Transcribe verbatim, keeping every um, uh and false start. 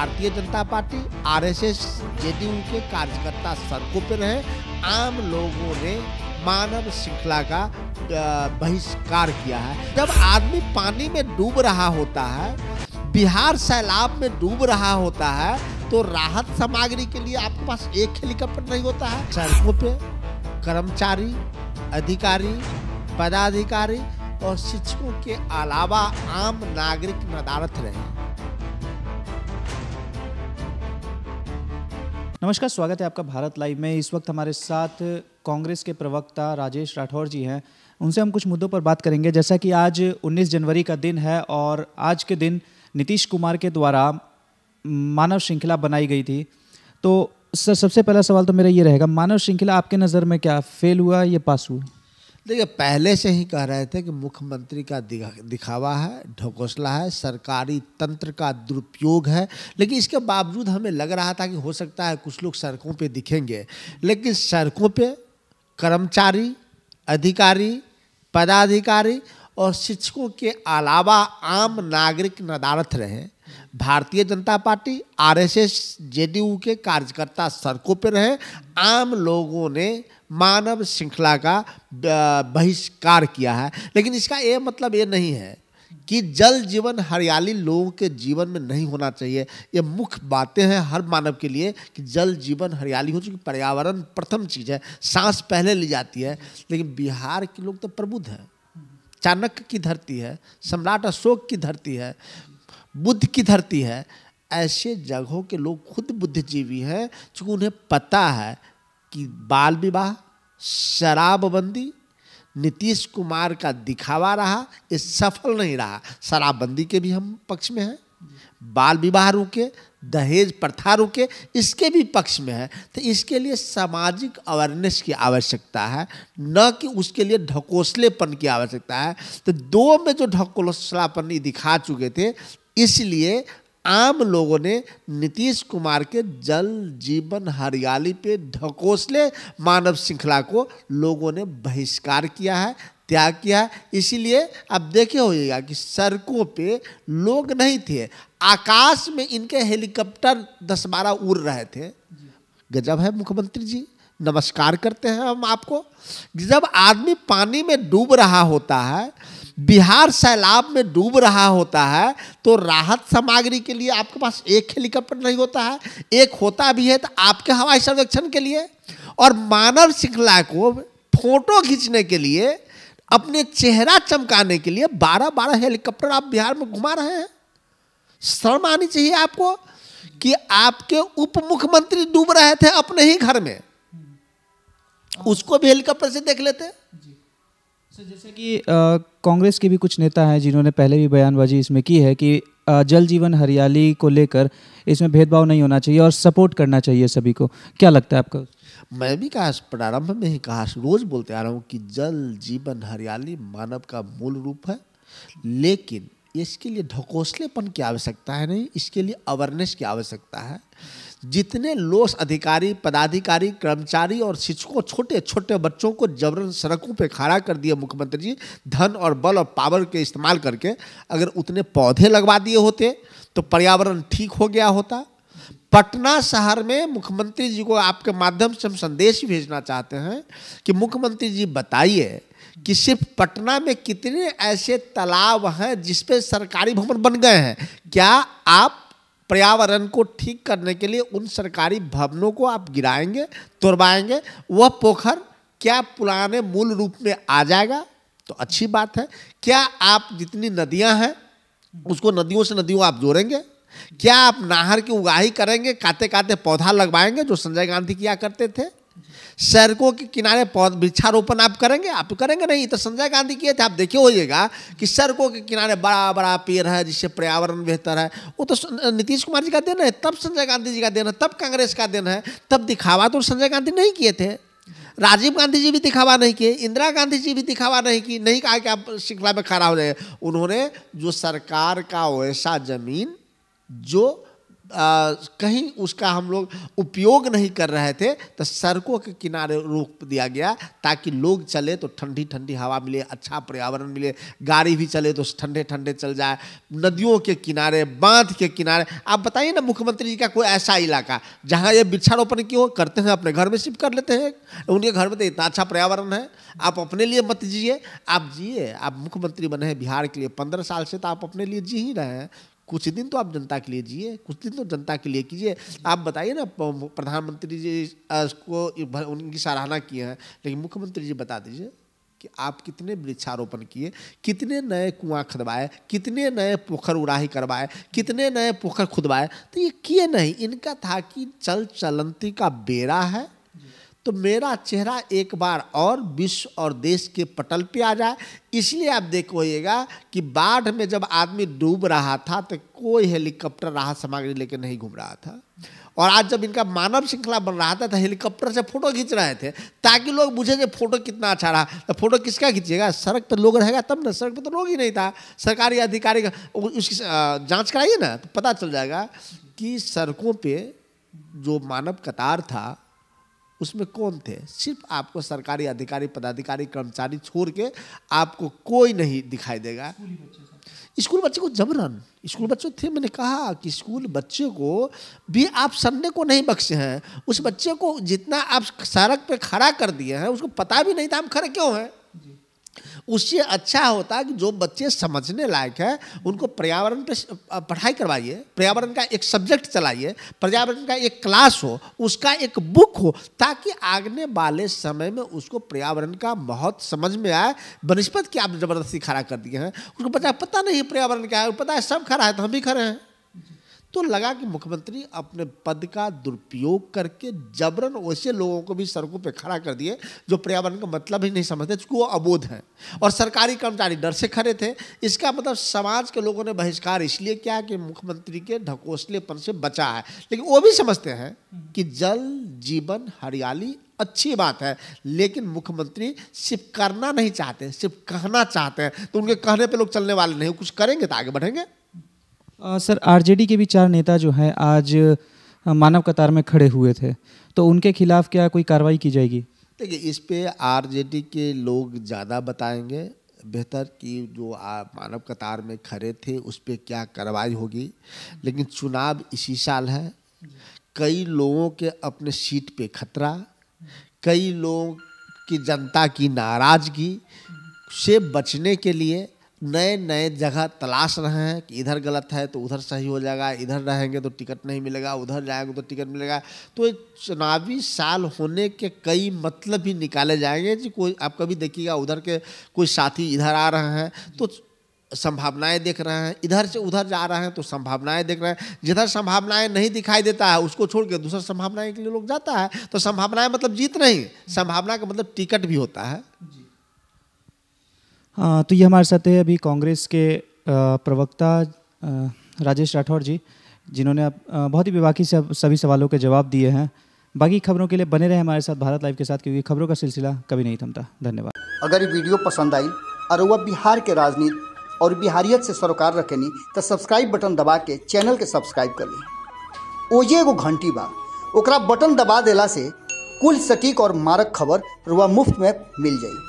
Bharatiya Janata party RSS JDU के कार्यकर्ता सड़कों पर रहे, आम लोगों ने मानव श्रृंखला का बहिष्कार किया है। जब आदमी पानी में डूब रहा होता है, बिहार सैलाब में डूब रहा होता है, तो राहत सामग्री के लिए आपके पास एक हेलीकॉप्टर नहीं होता है। सड़कों पे कर्मचारी, अधिकारी, पदाधिकारी और शिक्षकों के अलावा आम नागरिक नदारत रहे। नमस्कार, स्वागत है आपका भारत लाइव में। इस वक्त हमारे साथ कांग्रेस के प्रवक्ता राजेश राठौर जी हैं। उनसे हम कुछ मुद्दों पर बात करेंगे। जैसा कि आज उन्नीस जनवरी का दिन है और आज के दिन नीतीश कुमार के द्वारा मानव श्रृंखला बनाई गई थी, तो सर सबसे पहला सवाल तो मेरा ये रहेगा, मानव श्रृंखला आपके नज़र में क्या फेल हुआ या पास हुआ? देखिए, पहले से ही कह रहे थे कि मुख्यमंत्री का दिखावा है, ढकोसला है, सरकारी तंत्र का दुरुपयोग है, लेकिन इसके बावजूद हमें लग रहा था कि हो सकता है कुछ लोग सड़कों पर दिखेंगे, लेकिन सड़कों पर कर्मचारी, अधिकारी, पदाधिकारी और शिक्षकों के अलावा आम नागरिक नदारत रहे। Bharatiya Janata party RSS JDU के कार्यकर्ता सड़कों पर रहे, आम लोगों ने मानव श्रृंखला का बहिष्कार किया है। लेकिन इसका ये मतलब ये नहीं है कि जल जीवन हरियाली लोगों के जीवन में नहीं होना चाहिए। ये मुख्य बातें हैं हर मानव के लिए कि जल जीवन हरियाली हो, चूँकि पर्यावरण प्रथम चीज़ है, सांस पहले ली जाती है। लेकिन बिहार के लोग तो प्रबुद्ध हैं, चाणक्य की धरती है, सम्राट अशोक की धरती है, बुद्ध की धरती है। ऐसे जगहों के लोग खुद बुद्धिजीवी हैं, चूँकि उन्हें पता है कि बाल विवाह, शराबबंदी, नीतीश कुमार का दिखावा रहा, ये सफल नहीं रहा। शराबबंदी के भी हम पक्ष में हैं, बाल विवाह रुके, दहेज प्रथा रुके, इसके भी पक्ष में है। तो इसके लिए सामाजिक अवेयरनेस की आवश्यकता है, न कि उसके लिए ढकोसलेपन की आवश्यकता है। तो दो में जो ढकोसलापन दिखा चुके थे, इसलिए आम लोगों ने नीतीश कुमार के जल जीवन हरियाली पे ढकोसले मानव श्रृंखला को लोगों ने बहिष्कार किया है, त्याग किया है। इसीलिए अब देखे होइएगा कि सड़कों पे लोग नहीं थे, आकाश में इनके हेलीकॉप्टर दस बारह उड़ रहे थे। गजब है मुख्यमंत्री जी, नमस्कार करते हैं हम आपको। जब आदमी पानी में डूब रहा होता है, बिहार सैलाब में डूब रहा होता है, तो राहत सामग्री के लिए आपके पास एक हेलीकॉप्टर नहीं होता है। एक होता भी है तो आपके हवाई सर्वेक्षण के लिए, और मानव श्रृंखला को फोटो खींचने के लिए, अपने चेहरा चमकाने के लिए बारह बारह हेलीकॉप्टर आप बिहार में घुमा रहे हैं। शर्म आनी चाहिए आपको कि आपके उप मुख्यमंत्री डूब रहे थे अपने ही घर में, उसको भी हेलीकॉप्टर से देख लेते। सर, जैसे कि कांग्रेस के भी कुछ नेता हैं जिन्होंने पहले भी बयानबाजी इसमें की है कि आ, जल जीवन हरियाली को लेकर इसमें भेदभाव नहीं होना चाहिए और सपोर्ट करना चाहिए सभी को, क्या लगता है आपका? मैं भी कहा, प्रारंभ में ही कहा, रोज बोलते आ रहा हूँ कि जल जीवन हरियाली मानव का मूल रूप है, लेकिन इसके लिए ढकोसलेपन की आवश्यकता है नहीं, इसके लिए अवेयरनेस की आवश्यकता है। जितने लोग अधिकारी, पदाधिकारी, कर्मचारी और शिक्षकों, छोटे छोटे बच्चों को जबरन सड़कों पे खड़ा कर दिया मुख्यमंत्री जी, धन और बल और पावर के इस्तेमाल करके। अगर उतने पौधे लगवा दिए होते तो पर्यावरण ठीक हो गया होता। पटना शहर में मुख्यमंत्री जी को आपके माध्यम से हम संदेश भेजना चाहते हैं कि मुख्यमंत्री जी बताइए कि सिर्फ पटना में कितने ऐसे तालाब हैं जिसपे सरकारी भवन बन गए हैं? क्या आप पर्यावरण को ठीक करने के लिए उन सरकारी भवनों को आप गिराएंगे, तोड़वाएंगे? वह पोखर क्या पुराने मूल रूप में आ जाएगा? तो अच्छी बात है। क्या आप जितनी नदियां हैं उसको नदियों से नदियों आप जोड़ेंगे? क्या आप नहर की उगाही करेंगे, काते काते पौधा लगवाएंगे जो संजय गांधी किया करते थे? सड़कों के किनारे पौध वृक्षारोपण आप करेंगे? आप करेंगे नहीं, तो संजय गांधी किए थे। आप देखे होइएगा कि सड़कों के किनारे बड़ा बड़ा पेड़ है जिससे पर्यावरण बेहतर है। वो तो नीतीश कुमार जी का देन है, तब संजय गांधी जी का देन है, तब कांग्रेस का देन है। तब दिखावा तो संजय गांधी नहीं किए थे, राजीव गांधी जी भी दिखावा नहीं किए, इंदिरा गांधी जी भी दिखावा नहीं की, नहीं कहा कि आप श्रृंखला में खड़ा हो जाए। उन्होंने जो सरकार का वैसा जमीन जो आ, कहीं उसका हम लोग उपयोग नहीं कर रहे थे तो सड़कों के किनारे रोक दिया गया ताकि लोग चले तो ठंडी ठंडी हवा मिले, अच्छा पर्यावरण मिले, गाड़ी भी चले तो ठंडे ठंडे चल जाए। नदियों के किनारे, बांध के किनारे, आप बताइए ना मुख्यमंत्री जी का कोई ऐसा इलाका जहाँ ये वृक्षारोपण क्यों करते हैं? अपने घर में शिफ्ट कर लेते हैं, उनके घर में तो इतना अच्छा पर्यावरण है। आप अपने लिए मत जिए, आप जिए, आप मुख्यमंत्री बने बिहार के लिए पंद्रह साल से तो आप अपने लिए जी ही रहे हैं, कुछ दिन तो आप जनता के लिए जिए, कुछ दिन तो जनता के लिए कीजिए। आप बताइए ना, प्रधानमंत्री जी को उनकी सराहना की है, लेकिन मुख्यमंत्री जी बता दीजिए कि आप कितने वृक्षारोपण किए, कितने नए कुआं खुदवाए, कितने नए पोखर उड़ाही करवाए, कितने नए पोखर खुदवाए, तो ये किए नहीं। इनका था कि चल चलंती का बेरा है तो मेरा चेहरा एक बार और विश्व और देश के पटल पे आ जाए। इसलिए आप देखोएगा कि बाढ़ में जब आदमी डूब रहा था तो कोई हेलीकॉप्टर राहत सामग्री लेके नहीं घूम रहा था, और आज जब इनका मानव श्रृंखला बन रहा था तो हेलीकॉप्टर से फोटो खींच रहे थे ताकि लोग मुझे ये फोटो कितना अच्छा रहा। तो फोटो किसका खींचिएगा? सड़क पर लोग रहेगा तब ना, सड़क पर तो लोग ही नहीं था। सरकारी अधिकारी का उसकी जाँच कराइए ना तो पता चल जाएगा कि सड़कों पर जो मानव कतार था उसमें कौन थे। सिर्फ आपको सरकारी अधिकारी, पदाधिकारी, कर्मचारी छोड़ के आपको कोई नहीं दिखाई देगा। स्कूल बच्चे को जबरन, स्कूल बच्चों थे, मैंने कहा कि स्कूल बच्चे को भी आप संडे को नहीं बख्शे हैं। उस बच्चे को जितना आप सड़क पे खड़ा कर दिए हैं उसको पता भी नहीं था हम खड़े क्यों हैं। उससे अच्छा होता है कि जो बच्चे समझने लायक हैं उनको पर्यावरण पे पढ़ाई करवाइए, पर्यावरण का एक सब्जेक्ट चलाइए, पर्यावरण का एक क्लास हो, उसका एक बुक हो, ताकि आगने वाले समय में उसको पर्यावरण का बहुत समझ में आए। बनस्पत की आप जबरदस्ती खड़ा कर दिए हैं, उसको पता पता नहीं पर्यावरण क्या है, पता है सब खड़ा है तो हम भी खड़े हैं। तो लगा कि मुख्यमंत्री अपने पद का दुरुपयोग करके जबरन वैसे लोगों को भी सड़कों पे खड़ा कर दिए जो पर्यावरण का मतलब ही नहीं समझते, क्योंकि वो अबोध हैं। और सरकारी कर्मचारी डर से खड़े थे। इसका मतलब समाज के लोगों ने बहिष्कार इसलिए किया कि मुख्यमंत्री के ढकोसलेपन से बचा है, लेकिन वो भी समझते हैं कि जल जीवन हरियाली अच्छी बात है, लेकिन मुख्यमंत्री सिर्फ करना नहीं चाहते, सिर्फ कहना चाहते हैं। तो उनके कहने पर लोग चलने वाले नहीं, कुछ करेंगे तो आगे बढ़ेंगे। आ, सर आरजेडी के भी चार नेता जो हैं आज मानव कतार में खड़े हुए थे, तो उनके खिलाफ क्या कोई कार्रवाई की जाएगी? देखिए, इस पे आरजेडी के लोग ज़्यादा बताएंगे, बेहतर कि जो आप मानव कतार में खड़े थे उस पे क्या कार्रवाई होगी। लेकिन चुनाव इसी साल है, कई लोगों के अपने सीट पे खतरा, कई लोगों की जनता की नाराज़गी से बचने के लिए नए नए जगह तलाश रहे हैं कि इधर गलत है तो उधर सही हो जाएगा, इधर रहेंगे तो टिकट नहीं मिलेगा, उधर जाएंगे तो टिकट मिलेगा। तो ये चुनावी साल होने के कई मतलब भी निकाले जाएंगे जी। कोई आप कभी देखिएगा उधर के कोई साथी इधर आ रहे हैं तो संभावनाएं देख रहे हैं, इधर से उधर जा रहे हैं तो संभावनाएं देख रहे हैं। जिधर संभावनाएं नहीं दिखाई देता है उसको छोड़ के दूसरा संभावनाएं के लिए लोग जाता है। तो संभावनाएं मतलब जीत नहीं, संभावना का मतलब टिकट भी होता है। आ, तो ये हमारे साथ है अभी कांग्रेस के प्रवक्ता राजेश राठौर जी, जिन्होंने बहुत ही बेबाकी से सभी सवालों के जवाब दिए हैं। बाकी खबरों के लिए बने रहे हमारे साथ भारत लाइव के साथ, क्योंकि खबरों का सिलसिला कभी नहीं थमता। धन्यवाद। अगर ये वीडियो पसंद आई और वह बिहार के राजनीति और बिहारियत से सरोकार रखेनी तो सब्सक्राइब बटन दबा के चैनल के सब्सक्राइब कर ली। ओजे एगो घंटी बा, ओकरा बटन दबा देला से कुल सटीक और मारक खबर रुआ मुफ्त में मिल जाई।